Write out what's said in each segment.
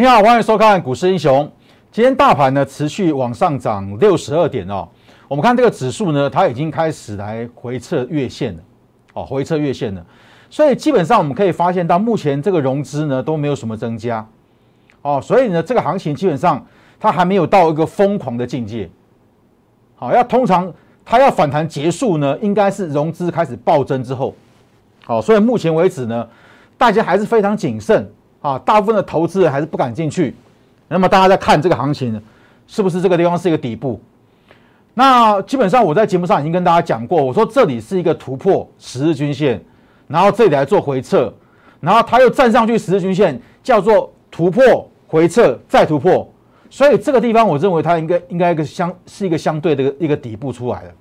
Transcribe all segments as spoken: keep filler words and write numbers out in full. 你好，欢迎收看《股市英雄》。今天大盘呢持续往上涨六十二点哦。我们看这个指数呢，它已经开始来回测月线了，哦，回测月线了。所以基本上我们可以发现到，目前这个融资呢都没有什么增加，哦，所以呢这个行情基本上它还没有到一个疯狂的境界。好，要通常它要反弹结束呢，应该是融资开始暴增之后。好，所以目前为止呢，大家还是非常谨慎。 啊，大部分的投资人还是不敢进去，那么大家在看这个行情，是不是这个地方是一个底部？那基本上我在节目上已经跟大家讲过，我说这里是一个突破十日均线，然后这里来做回撤，然后它又站上去十日均线，叫做突破回撤再突破，所以这个地方我认为它应该应该一个相是一个相对的一个底部出来的，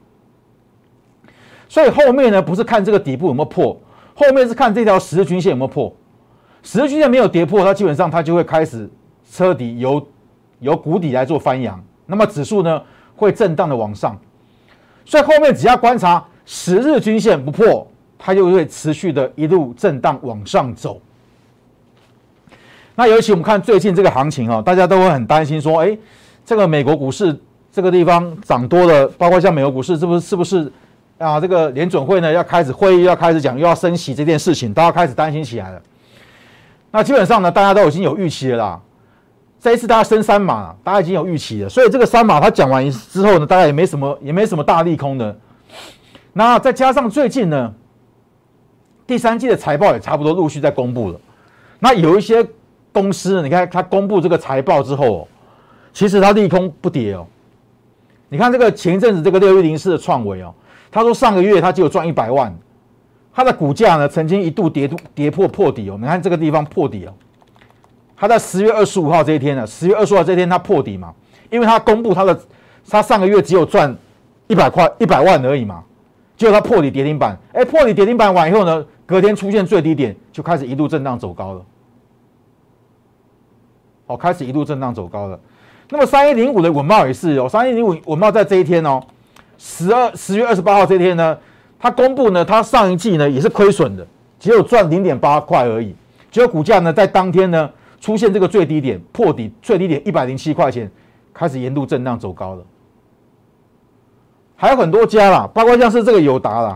所以后面呢不是看这个底部有没有破，后面是看这条十日均线有没有破。 十日均线没有跌破，它基本上它就会开始车底由由谷底来做翻扬，那么指数呢会震荡的往上，所以后面只要观察十日均线不破，它就会持续的一路震荡往上走。那尤其我们看最近这个行情啊、哦，大家都会很担心说，哎，这个美国股市这个地方涨多了，包括像美国股市是不是是不是啊？这个联准会呢要开始会议要开始讲又要升息这件事情，大家开始担心起来了。 那基本上呢，大家都已经有预期了啦。这一次大家升三码，大家已经有预期了，所以这个三码它讲完之后呢，大家也没什么，也没什么大利空的。那再加上最近呢，第三季的财报也差不多陆续在公布了。那有一些公司，你看它公布这个财报之后、哦，其实它利空不跌哦。你看这个前一阵子这个六一零四的创维哦，他说上个月他只有赚一百万。 它的股价呢，曾经一度跌跌破破底哦。你看这个地方破底哦，它在十月二十五号这一天呢、啊， 十月二十五号这一天它破底嘛，因为它公布它的，它上个月只有赚一百块一百万而已嘛，结果它破底跌停板，哎，破底跌停板完以后呢，隔天出现最低点，就开始一路震荡走高了，哦，开始一路震荡走高了。那么三一零五的稳懋也是哦， 三一零五稳懋在这一天哦， 十月二十八号这一天呢。 它公布呢，它上一季呢也是亏损的，只有赚 零点八块而已。结果股价呢在当天呢出现这个最低点破底，最低点一百零七块钱，开始沿路震荡走高了。还有很多家啦，包括像是这个友达啦，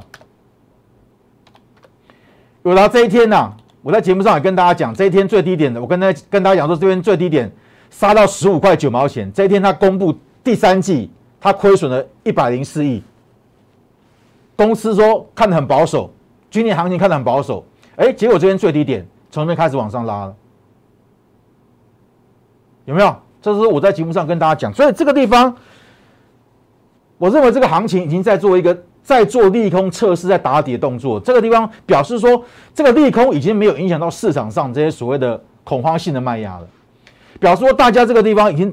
友达这一天呐，我在节目上也跟大家讲，这一天最低点的，我跟大家跟大家讲说，这边最低点杀到十五块九毛钱。这一天它公布第三季，它亏损了一百零四亿。 公司说看得很保守，今年行情看得很保守，哎，结果这边最低点从这边开始往上拉了，有没有？这是我在节目上跟大家讲，所以这个地方，我认为这个行情已经在做一个在做利空测试，在打底的动作。这个地方表示说，这个利空已经没有影响到市场上这些所谓的恐慌性的卖压了，表示说大家这个地方已经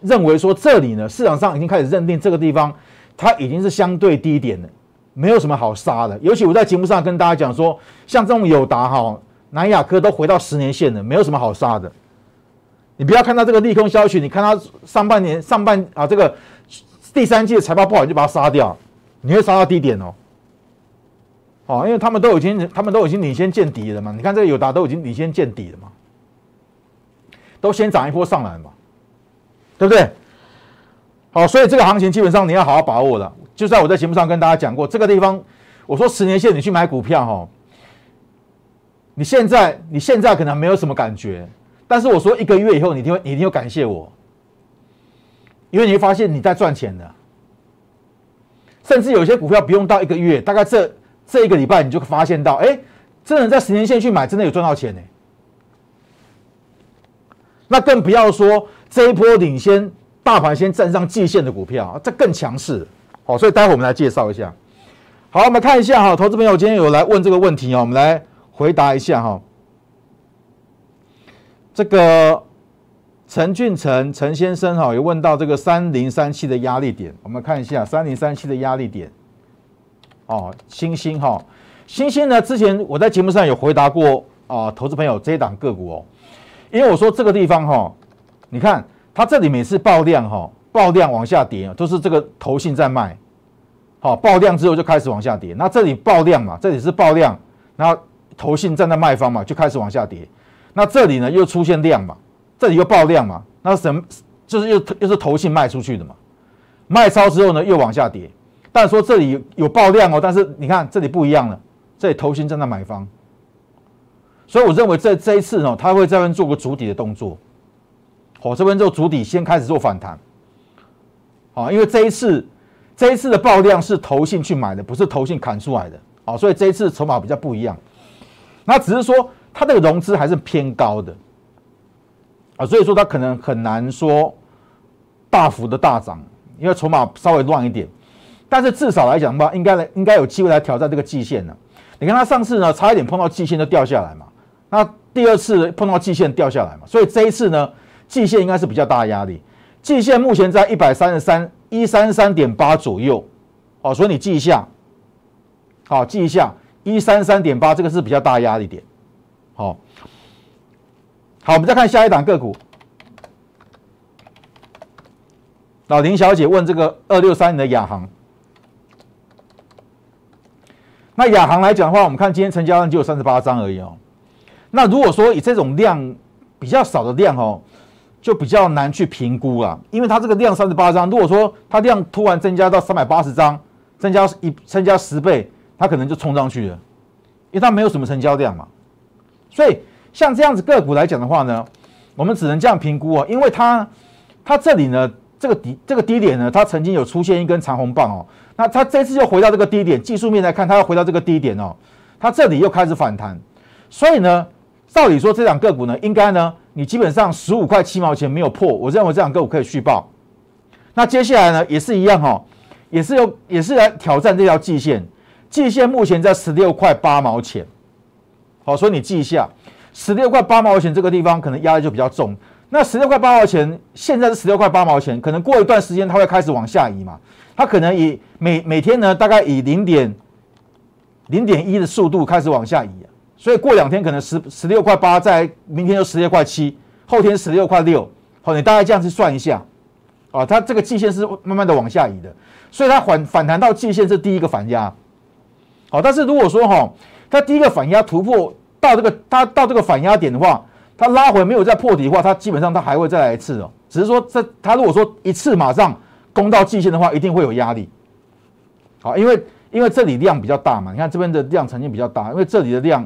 认为说这里呢，市场上已经开始认定这个地方它已经是相对低点了。 没有什么好杀的，尤其我在节目上跟大家讲说，像这种友达哈、南亚科都回到十年线了，没有什么好杀的。你不要看到这个利空消息，你看它上半年上半啊这个第三季的财报不好，你就把它杀掉，你会杀到低点哦。哦，因为他们都已经他们都已经领先见底了嘛，你看这个友达都已经领先见底了嘛，都先涨一波上来嘛，对不对？ 好，所以这个行情基本上你要好好把握了。就在我在节目上跟大家讲过，这个地方我说十年线你去买股票哈，你现在你现在可能没有什么感觉，但是我说一个月以后你一定会你一定会感谢我，因为你会发现你在赚钱的，甚至有些股票不用到一个月，大概这这一个礼拜你就发现到，哎，真的在十年线去买，真的有赚到钱呢、欸。那更不要说这一波领先。 大盘先站上季线的股票，这更强势。好，所以待会我们来介绍一下。好，我们看一下哈，投资朋友今天有来问这个问题啊，我们来回答一下哈。这个陈俊成陈先生哈，有问到这个三零三七的压力点，我们看一下三零三七的压力点。哦，星星哈，星星呢，之前我在节目上有回答过啊，投资朋友这一档个股哦，因为我说这个地方哈，你看。 它这里每次爆量哈，爆量往下跌，都是这个投信在卖，好，爆量之后就开始往下跌。那这里爆量嘛，这里是爆量，然后投信站在卖方嘛，就开始往下跌。那这里呢又出现量嘛，这里又爆量嘛，那什么就是又又是投信卖出去的嘛，卖超之后呢又往下跌。但说这里有爆量哦，但是你看这里不一样了，这里投信正在买方，所以我认为这这一次哦，他会在这边做个筑底的动作，哦，这边做筑底先开始做反弹，啊、哦，因为这一次这一次的爆量是投信去买的，不是投信砍出来的，啊、哦，所以这一次筹码比较不一样。那只是说它这个融资还是偏高的，啊、哦，所以说它可能很难说大幅的大涨，因为筹码稍微乱一点。但是至少来讲吧，应该应该有机会来挑战这个季线了。你看它上次呢，差一点碰到季线就掉下来嘛。那第二次碰到季线掉下来嘛，所以这一次呢，季线应该是比较大的压力。季线目前在一百三十三一三三点八左右，哦，所以你记一下，好、哦、记一下一三三点八，这个是比较大的压力点。好、哦，好，我们再看下一档个股。老林小姐问这个二六三零的亚航。那亚航来讲的话，我们看今天成交量只有三十八张而已哦。那如果说以这种量比较少的量哦，就比较难去评估啦，因为它这个量三十八张，如果说它量突然增加到三百八十张，增加一增加十倍，它可能就冲上去了，因为它没有什么成交量嘛。所以像这样子个股来讲的话呢，我们只能这样评估哦，因为它它这里呢。这个低这个低点呢，它曾经有出现一根长红棒哦，那它这次又回到这个低点，技术面来看，它又回到这个低点哦，它这里又开始反弹，所以呢，照理说这两个股呢，应该呢，你基本上十五块七毛钱没有破，我认为这两个股可以续报。那接下来呢，也是一样哦，也是有也是来挑战这条季线，季线目前在十六块八毛钱，好、哦，所以你记一下，十六块八毛钱这个地方可能压力就比较重。那十六块八毛钱，现在是十六块八毛钱，可能过一段时间它会开始往下移嘛？它可能以每每天呢，大概以零点零点一的速度开始往下移、啊，所以过两天可能十十六块八，在明天就十六块七，后天十六块六，好，你大概这样去算一下，啊，它这个季线是慢慢的往下移的，所以它反反弹到季线是第一个反压，好，但是如果说哈，它第一个反压突破到这个它到这个反压点的话。它拉回没有再破底的话，它基本上它还会再来一次哦。只是说这它如果说一次马上攻到季线的话，一定会有压力。好，因为因为这里量比较大嘛，你看这边的量曾经比较大，因为这里的量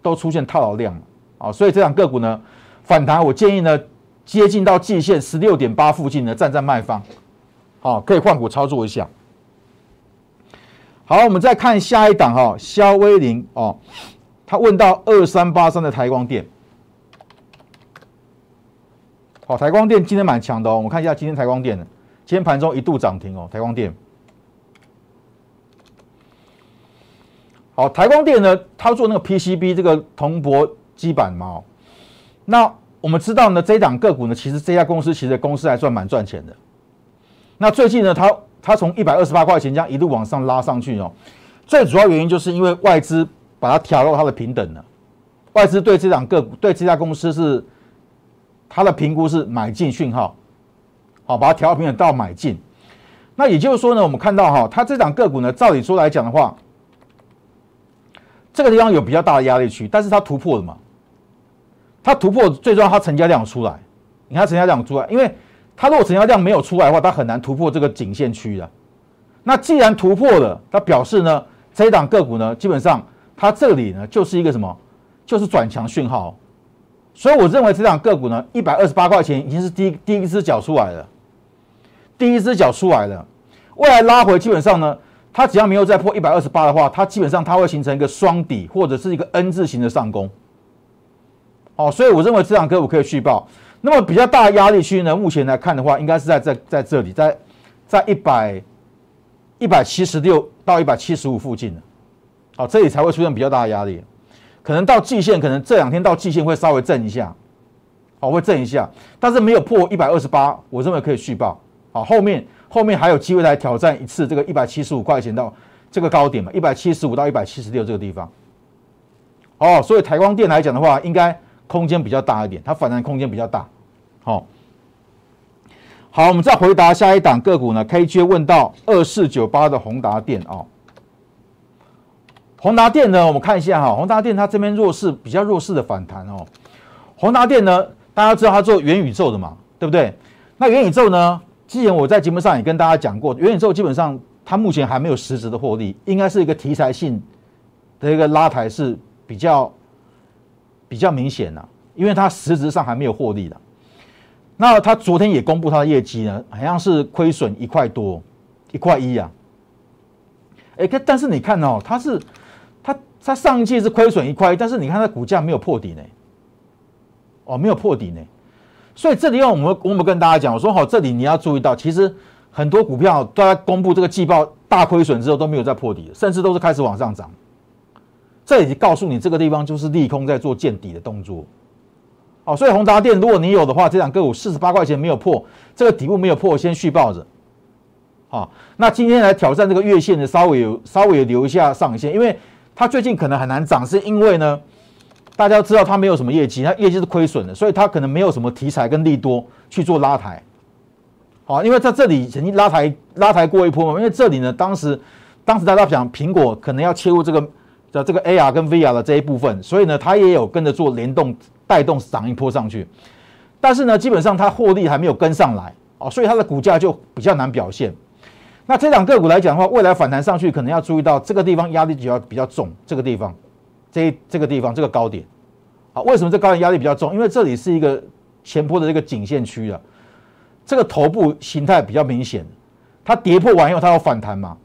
都出现套牢量啊，所以这两个股呢反弹，我建议呢接近到季线十六点八附近呢站在卖方，好，可以换股操作一下。好，我们再看下一档哈、哦，肖威林哦，他问到二三八三的台光电。好，台光电今天蛮强的哦，我们看一下今天台光电，今天盘中一度涨停哦，台光电。好，台光电呢，它做那个 P C B 这个铜箔基板嘛、哦，那我们知道呢，这一档个股呢，其实这家公司其实公司还算蛮赚钱的。那最近呢，它它从一百二十八块钱这样一路往上拉上去哦，最主要原因就是因为外资把它调到它的平等了，外资对这档个股对这家公司是。它的评估是买进讯号，好，把它调到平等到买进。那也就是说呢，我们看到哈，它这档个股呢，照理说来讲的话，这个地方有比较大的压力区，但是它突破了嘛？它突破最重要，它成交量出来。你看成交量出来，因为它如果成交量没有出来的话，它很难突破这个颈线区的。那既然突破了，它表示呢，这档个股呢，基本上它这里呢就是一个什么？就是转强讯号。所以我认为这档个股呢，一百二十八块钱已经是第一第一只脚出来了，第一只脚出来了。未来拉回基本上呢，它只要没有再破一百二十八的话，它基本上它会形成一个双底或者是一个 N 字形的上攻。哦，所以我认为这档个股可以续报。那么比较大的压力区呢，目前来看的话，应该是在在在这里，在在一百一百七十六到一百七十五附近的，好、哦，这里才会出现比较大的压力。可能到季线，可能这两天到季线会稍微震一下，好，会震一下，但是没有破一百二十八，我认为可以续报。好，后面后面还有机会来挑战一次这个一百七十五块钱到这个高点嘛， 一百七十五到一百七十六这个地方。哦，所以台光电来讲的话，应该空间比较大一点，它反弹空间比较大。好，好，我们再回答下一档个股呢 ，K J 问到二四九八的宏达电啊。哦，宏达电呢？我们看一下哈，宏达电它这边弱势比较弱势的反弹哦。宏达电呢，大家知道它做元宇宙的嘛，对不对？那元宇宙呢？之前我在节目上也跟大家讲过，元宇宙基本上它目前还没有实质的获利，应该是一个题材性的一个拉抬是比较比较明显的、啊，因为它实质上还没有获利的。那它昨天也公布它的业绩呢，好像是亏损一块多，一块一啊。哎，但是你看哦，它是它它上一季是亏损一块，但是你看它股价没有破底呢，哦，没有破底呢。所以这里我们我们跟大家讲，我说好、哦，这里你要注意到，其实很多股票都在公布这个季报大亏损之后都没有再破底了，甚至都是开始往上涨。这已经告诉你，这个地方就是利空在做见底的动作。哦，所以宏达电，如果你有的话，这档个股四十八块钱没有破，这个底部没有破，先续抱着。好、哦，那今天来挑战这个月线的，稍微有稍微有留一下上影线，因为它最近可能很难涨，是因为呢。大家知道它没有什么业绩，它业绩是亏损的，所以它可能没有什么题材跟利多去做拉抬。好，因为在这里曾经拉抬拉抬过一波嘛，因为这里呢，当时当时大家讲苹果可能要切入这个的这个 A R 跟 V R 的这一部分，所以呢，它也有跟着做联动带动涨一波上去。但是呢，基本上它获利还没有跟上来，哦，所以它的股价就比较难表现。那这两个股来讲的话，未来反弹上去可能要注意到这个地方压力比较比较重，这个地方。这这个地方这个高点，啊，为什么这高点压力比较重？因为这里是一个前波的这个颈线区啊，这个头部形态比较明显，它跌破完以后它有反弹嘛，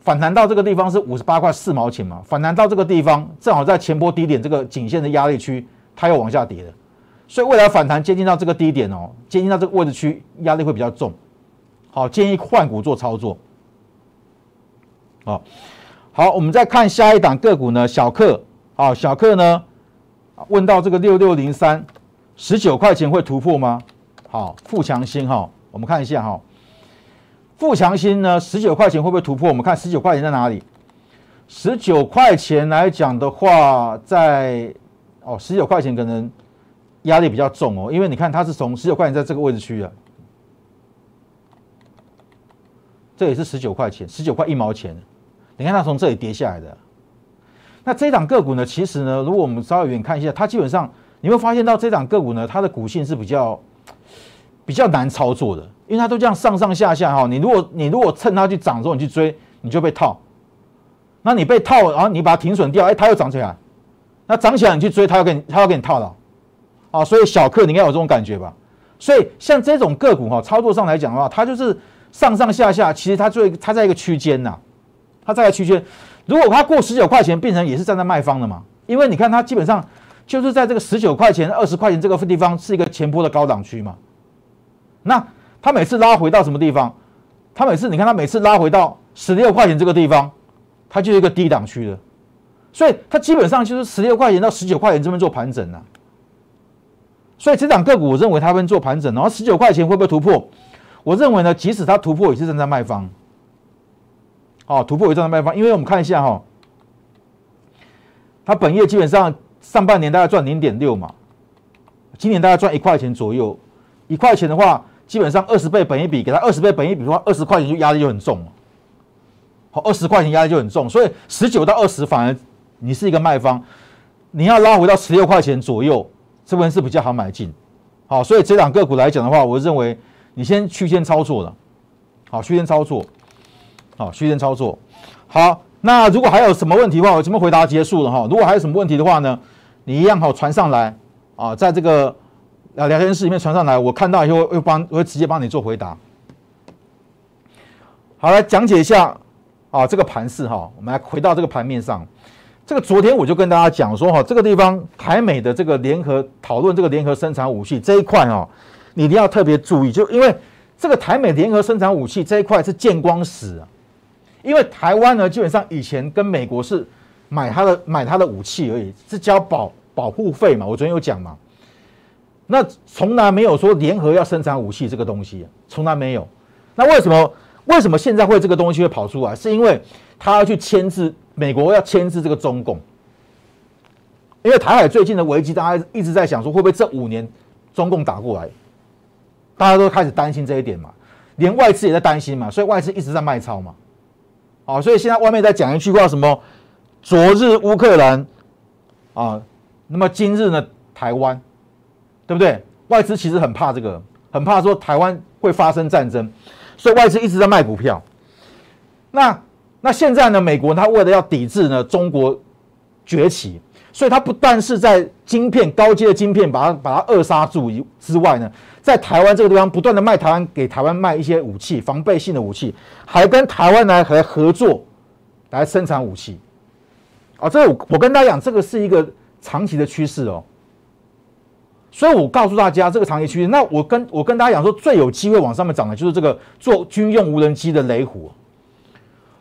反弹到这个地方是五十八块四毛钱嘛，反弹到这个地方正好在前波低点这个颈线的压力区，它又往下跌了，所以未来反弹接近到这个低点哦，接近到这个位置区压力会比较重，好，建议换股做操作，好，好，我们再看下一档个股呢，小客。好，小客呢问到这个六六零三 十九块钱会突破吗？好，富强新哈，我们看一下哈，富强新呢十九块钱会不会突破？我们看十九块钱在哪里？ 十九块钱来讲的话，在哦十九块钱可能压力比较重哦，因为你看它是从十九块钱在这个位置区的，这也是十九块钱 ，十九 块一毛钱，你看它从这里跌下来的。那这档个股呢？其实呢，如果我们稍微远看一下，它基本上你会发现到这档个股呢，它的股性是比较比较难操作的，因为它都这样上上下下哈。你如果你如果趁它去涨的时候你去追，你就被套。那你被套，然后你把它停损掉，哎，它又涨起来。那涨起来你去追，它要给你它要给你套牢。啊，所以小客你应该有这种感觉吧？所以像这种个股哈，操作上来讲的话，它就是上上下下，其实它最它在一个区间呐，它在一个区间。如果它过十九块钱，变成也是站在卖方的嘛？因为你看它基本上就是在这个十九块钱、二十块钱这个地方是一个前波的高档区嘛。那它每次拉回到什么地方？它每次你看它每次拉回到十六块钱这个地方，它就是一个低档区的，所以它基本上就是十六块钱到十九块钱这边做盘整啊。所以这档个股我认为它会做盘整，然后十九块钱会不会突破？我认为呢，即使它突破也是站在卖方。哦，突破有这样的卖方，因为我们看一下哈、哦，它本业基本上上半年大概赚 零点六 嘛，今年大概赚一块钱左右，一块钱的话，基本上二十倍本益比，给它二十倍本益比的话， 二十块钱就压力就很重了，好、哦、，二十块钱压力就很重，所以十九到二十反而你是一个卖方，你要拉回到十六块钱左右，这边是比较好买进，好、哦，所以这档个股来讲的话，我认为你先区间操作了，好，区间操作。好，区间操作。好，那如果还有什么问题的话，我这边回答结束了哈。如果还有什么问题的话呢，你一样好传上来啊，在这个聊天室里面传上来，我看到以后会帮会直接帮你做回答。好，来讲解一下啊这个盘势哈，我们来回到这个盘面上。这个昨天我就跟大家讲说哈，这个地方台美的这个联合讨论这个联合生产武器这一块哈，你一定要特别注意，就因为这个台美联合生产武器这一块是见光死啊。因为台湾呢，基本上以前跟美国是买它的买它的武器而已，是交保保护费嘛。我昨天有讲嘛，那从来没有说联合要生产武器这个东西，从来没有。那为什么为什么现在会这个东西会跑出来？是因为他要去牵制美国，要牵制这个中共。因为台海最近的危机，大家一直在想说会不会这五年中共打过来，大家都开始担心这一点嘛，连外资也在担心嘛，所以外资一直在卖超嘛。啊，所以现在外面在讲一句话，什么“昨日乌克兰”啊，那么今日呢台湾，对不对？外资其实很怕这个，很怕说台湾会发生战争，所以外资一直在卖股票。那那现在呢，美国它为了要抵制呢中国崛起，所以它不但是在晶片高阶的晶片把它把它扼杀住之外呢，在台湾这个地方不断的卖台湾给台湾卖一些武器，防备性的武器，还跟台湾来合合作来生产武器。啊，这我我跟大家讲，这个是一个长期的趋势哦。所以我告诉大家这个长期趋势，那我跟我跟大家讲说，最有机会往上面涨的就是这个做军用无人机的雷虎。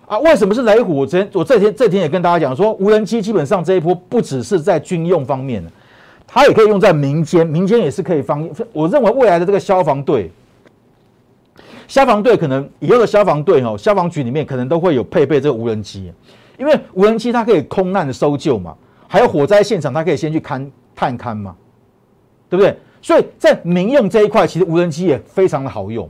啊，为什么是雷虎？我昨天我这天这天也跟大家讲说，无人机基本上这一波不只是在军用方面，它也可以用在民间，民间也是可以放。我认为未来的这个消防队，消防队可能以后的消防队哦，消防局里面可能都会有配备这个无人机，因为无人机它可以空难的搜救嘛，还有火灾现场它可以先去勘探勘嘛，对不对？所以在民用这一块，其实无人机也非常的好用。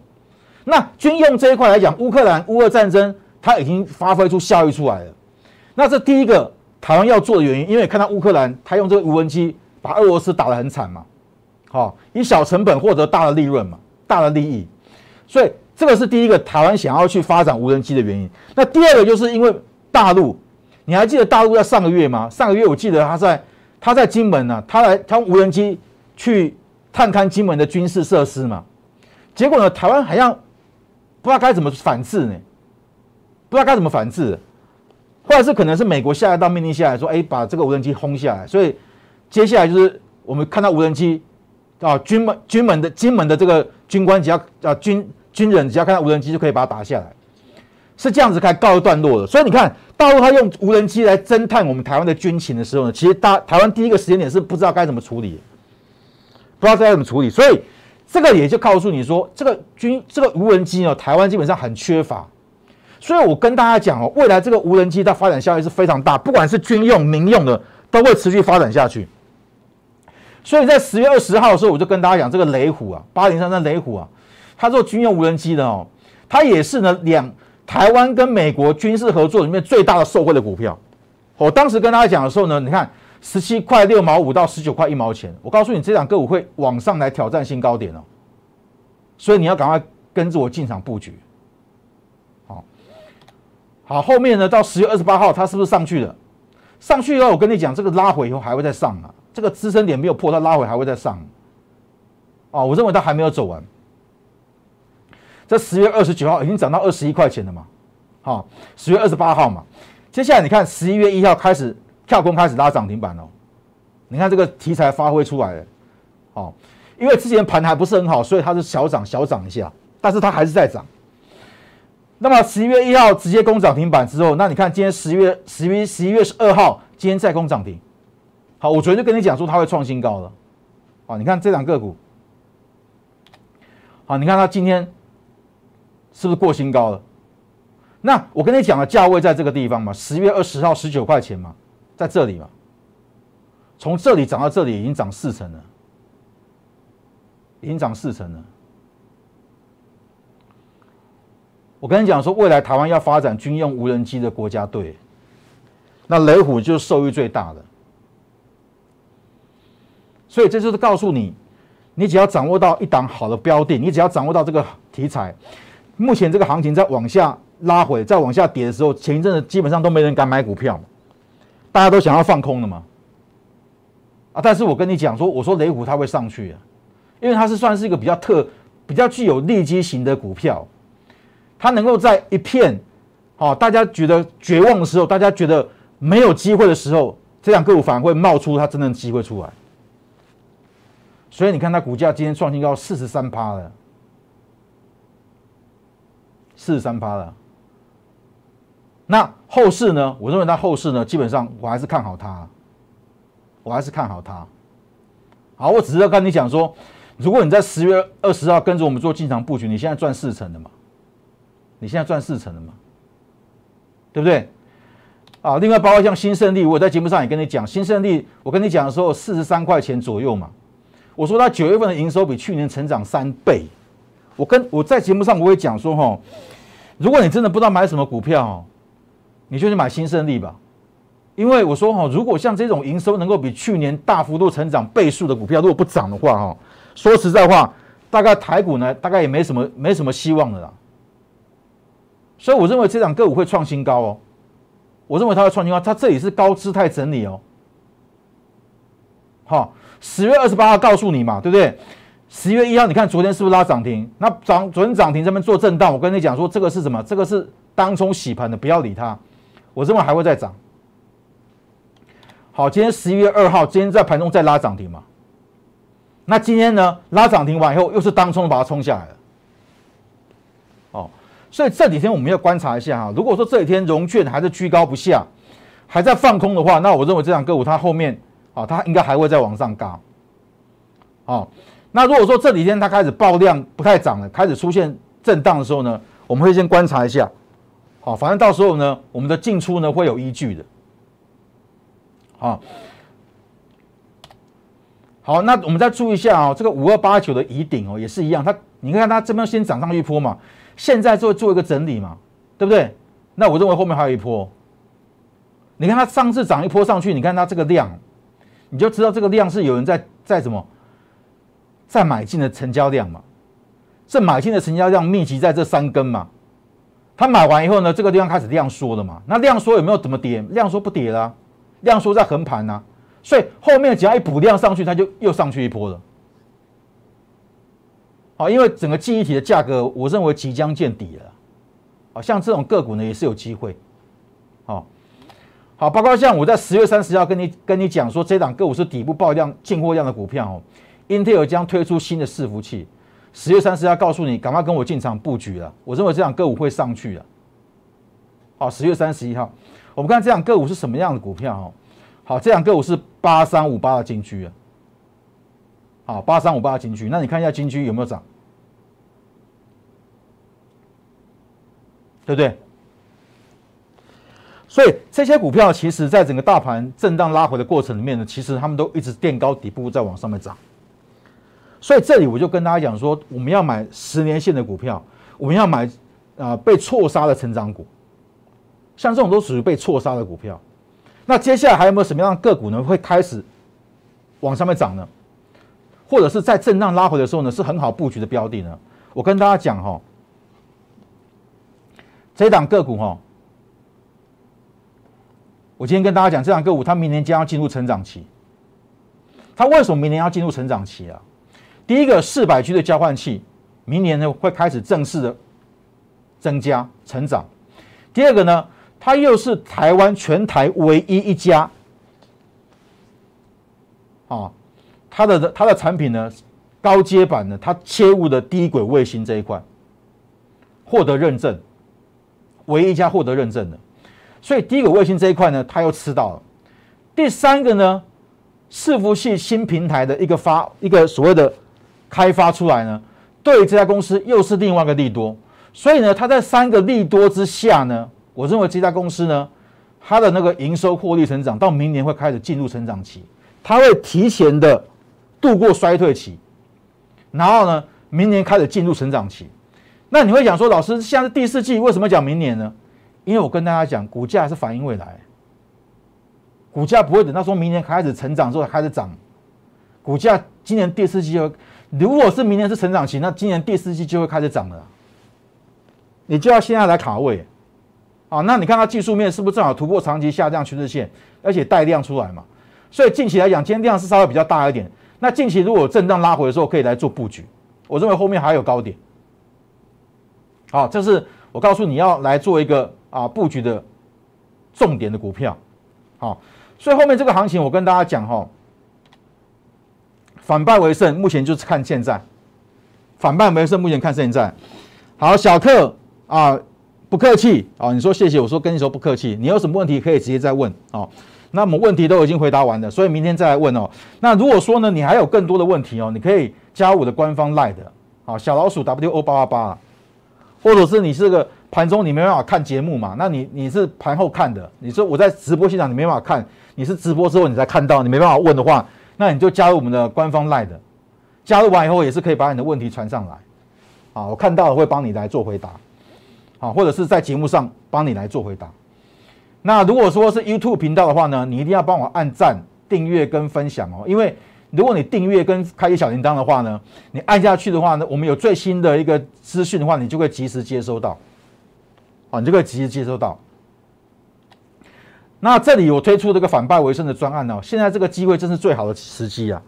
那军用这一块来讲，乌克兰乌俄战争，它已经发挥出效益出来了。那这第一个台湾要做的原因，因为看到乌克兰他用这个无人机把俄罗斯打得很惨嘛，好，以小成本获得大的利润嘛，大的利益，所以这个是第一个台湾想要去发展无人机的原因。那第二个就是因为大陆，你还记得大陆在上个月吗？上个月我记得他在他在金门啊，他来他用无人机去探勘金门的军事设施嘛，结果呢，台湾好像不知道该怎么反制呢。不知道该怎么反制，或者是可能是美国下一道命令下来说，哎，把这个无人机轰下来。所以接下来就是我们看到无人机啊，军门军门的金门的这个军官只要啊军军人只要看到无人机就可以把它打下来，是这样子才告一段落的。所以你看，大陆他用无人机来侦探我们台湾的军情的时候呢，其实大台湾第一个时间点是不知道该怎么处理，不知道该怎么处理。所以这个也就告诉你说，这个军这个无人机呢，台湾基本上很缺乏。所以我跟大家讲哦，未来这个无人机的发展效益是非常大，不管是军用、民用的，都会持续发展下去。所以在十月二十号的时候，我就跟大家讲，这个雷虎啊，八零三三雷虎啊，它做军用无人机的哦，它也是呢两台湾跟美国军事合作里面最大的受惠的股票。我当时跟大家讲的时候呢，你看十七块六毛五到十九块一毛钱，我告诉你，这档个股会往上来挑战新高点哦，所以你要赶快跟着我进场布局。好，后面呢？到十月二十八号，它是不是上去了？上去以后，我跟你讲，这个拉回以后还会再上啊。这个支撑点没有破，它拉回还会再上。哦，我认为它还没有走完。这十月二十九号已经涨到二十一块钱了嘛？好、哦，十月二十八号嘛。接下来你看，十一月一号开始跳空开始拉涨停板哦。你看这个题材发挥出来了。哦，因为之前盘还不是很好，所以它是小涨小涨一下，但是它还是在涨。那么十一月一号直接攻涨停板之后，那你看今天十月十一月二号，今天再攻涨停。好，我昨天就跟你讲说它会创新高了。好，你看这档个股，好，你看它今天是不是过新高了？那我跟你讲的价位在这个地方嘛，十月二十号十九块钱嘛，在这里嘛，从这里涨到这里已经涨四成了，已经涨四成了。我跟你讲说，未来台湾要发展军用无人机的国家队，那雷虎就是受益最大的。所以这就是告诉你，你只要掌握到一档好的标的，你只要掌握到这个题材，目前这个行情在往下拉回、再往下跌的时候，前一阵子基本上都没人敢买股票，大家都想要放空的嘛。啊，但是我跟你讲说，我说雷虎它会上去、啊，因为它是算是一个比较特、比较具有利基型的股票。它能够在一片，好、哦、大家觉得绝望的时候，大家觉得没有机会的时候，这档个股反而会冒出它真正的机会出来。所以你看它股价今天创新高 百分之四十三 了， 百分之四十三 了。那后市呢？我认为它后市呢，基本上我还是看好它，我还是看好它。好，我只是要跟你讲说，如果你在十月二十号跟着我们做进场布局，你现在赚四成的嘛。你现在赚四成了嘛？对不对？啊，另外包括像新胜利，我在节目上也跟你讲，新胜利我跟你讲的时候四十三块钱左右嘛，我说它九月份的营收比去年成长三倍。我跟我在节目上我也讲说哈，如果你真的不知道买什么股票，你就去买新胜利吧，因为我说哈，如果像这种营收能够比去年大幅度成长倍数的股票，如果不涨的话哈，说实在话，大概台股呢，大概也没什么没什么希望了啦。所以我认为这档个股会创新高哦，我认为它会创新高，它这里是高姿态整理哦。好、哦，十月二十八号告诉你嘛，对不对？十月一号，你看昨天是不是拉涨停？那涨昨天涨停这边做震荡，我跟你讲说这个是什么？这个是当冲洗盘的，不要理它。我认为还会再涨。好，今天十一月二号，今天在盘中再拉涨停嘛？那今天呢，拉涨停完以后，又是当冲把它冲下来了。哦，所以这几天我们要观察一下哈。如果说这几天融券还是居高不下，还在放空的话，那我认为这档个股它后面啊、哦，它应该还会再往上高。哦。那如果说这几天它开始爆量不太涨了，开始出现震荡的时候呢，我们会先观察一下，好，反正到时候呢，我们的进出呢会有依据的，好，好，那我们再注意一下哦，这个五二八九的宜鼎哦也是一样，它你看它这边先涨上一波嘛，现在就做一个整理嘛，对不对？那我认为后面还有一波，你看它上次涨一波上去，你看它这个量，你就知道这个量是有人在在什么。再买进的成交量嘛，这买进的成交量密集在这三根嘛，他买完以后呢，这个地方开始量缩了嘛，那量缩有没有怎么跌？量缩不跌啦、啊，量缩在横盘呐，所以后面只要一补量上去，它就又上去一波了。好，因为整个记忆体的价格，我认为即将见底了。好，像这种个股呢，也是有机会。好，好，包括像我在十月三十号跟你跟你讲说，这档个股是底部爆量进货量的股票哦。英特尔将推出新的伺服器，十月三十号告诉你，赶快跟我进场布局了。我认为这档个股会上去了。好，十月三十一号，我们看这档个股是什么样的股票哦？好，这档个股是八三五八的金居啊。好，八三五八的金居，那你看一下金居有没有涨？对不对？所以这些股票其实在整个大盘震荡拉回的过程里面呢，其实他们都一直垫高底部，再往上面涨。所以这里我就跟大家讲说，我们要买十年线的股票，我们要买啊、呃、被错杀的成长股，像这种都属于被错杀的股票。那接下来还有没有什么样的个股呢？会开始往上面涨呢？或者是在震荡拉回的时候呢，是很好布局的标的呢？我跟大家讲哈、哦，这档个股哈、哦，我今天跟大家讲，这档个股它明年将要进入成长期。它为什么明年要进入成长期啊？第一个四百 G 的交换器，明年呢会开始正式的增加成长。第二个呢，它又是台湾全台唯一一家，啊，它的它的产品呢，高阶版呢，它切入的低轨卫星这一块，获得认证，唯一一家获得认证的。所以低轨卫星这一块呢，它又吃到了。第三个呢，伺服器新平台的一个发一个所谓的。开发出来呢，对这家公司又是另外一个利多，所以呢，它在三个利多之下呢，我认为这家公司呢，它的那个营收获利成长到明年会开始进入成长期，它会提前的度过衰退期，然后呢，明年开始进入成长期。那你会想说，老师，现在是第四季，为什么讲明年呢？因为我跟大家讲，股价是反映未来，股价不会等到说明年开始成长之后开始涨，股价今年第四季就。如果是明年是成长期，那今年第四季就会开始涨了，你就要现在来卡位，啊，那你看它技术面是不是正好突破长期下降趋势线，而且带量出来嘛？所以近期来讲，今天量是稍微比较大一点。那近期如果震荡拉回的时候，可以来做布局。我认为后面还有高点。好，这是我告诉你要来做一个啊布局的重点的股票。好，所以后面这个行情我跟大家讲哈。反败为胜，目前就是看现在。反败为胜，目前看现在。好，小克啊、呃，不客气啊、哦。你说谢谢，我说跟你说不客气。你有什么问题可以直接再问啊、哦。那我们问题都已经回答完了，所以明天再来问哦。那如果说呢，你还有更多的问题哦，你可以加我的官方 LINE 的，好、哦，小老鼠 W O 八八八，或者是你是个盘中你没办法看节目嘛，那你你是盘后看的，你说我在直播现场你没办法看，你是直播之后你才看到，你没办法问的话。那你就加入我们的官方 LINE 的，加入完以后也是可以把你的问题传上来，啊，我看到了会帮你来做回答，啊，或者是在节目上帮你来做回答。那如果说是 YouTube 频道的话呢，你一定要帮我按赞、订阅跟分享哦，因为如果你订阅跟开启小铃铛的话呢，你按下去的话呢，我们有最新的一个资讯的话，你就会及时接收到。啊，你就会及时接收到。那这里我推出这个反败为胜的专案呢、哦，现在这个机会真是最好的时机啊！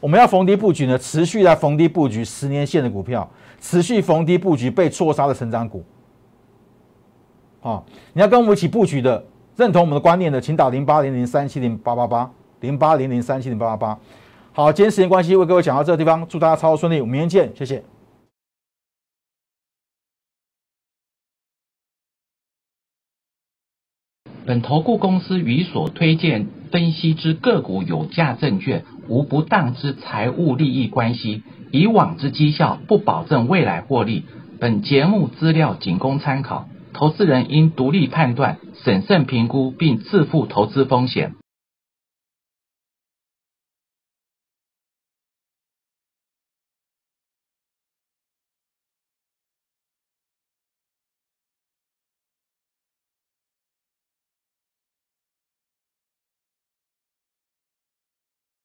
我们要逢低布局呢，持续来逢低布局十年线的股票，持续逢低布局被错杀的成长股。啊，你要跟我们一起布局的，认同我们的观念的，请打零八零零三七零八八八零八零零三七零八八八。好，今天时间关系，为各位讲到这个地方，祝大家操作顺利，我们明天见，谢谢。本投顾公司与所推荐分析之个股有价证券无不当之财务利益关系，以往之绩效不保证未来获利。本节目资料仅供参考，投资人应独立判断、审慎评估并自负投资风险。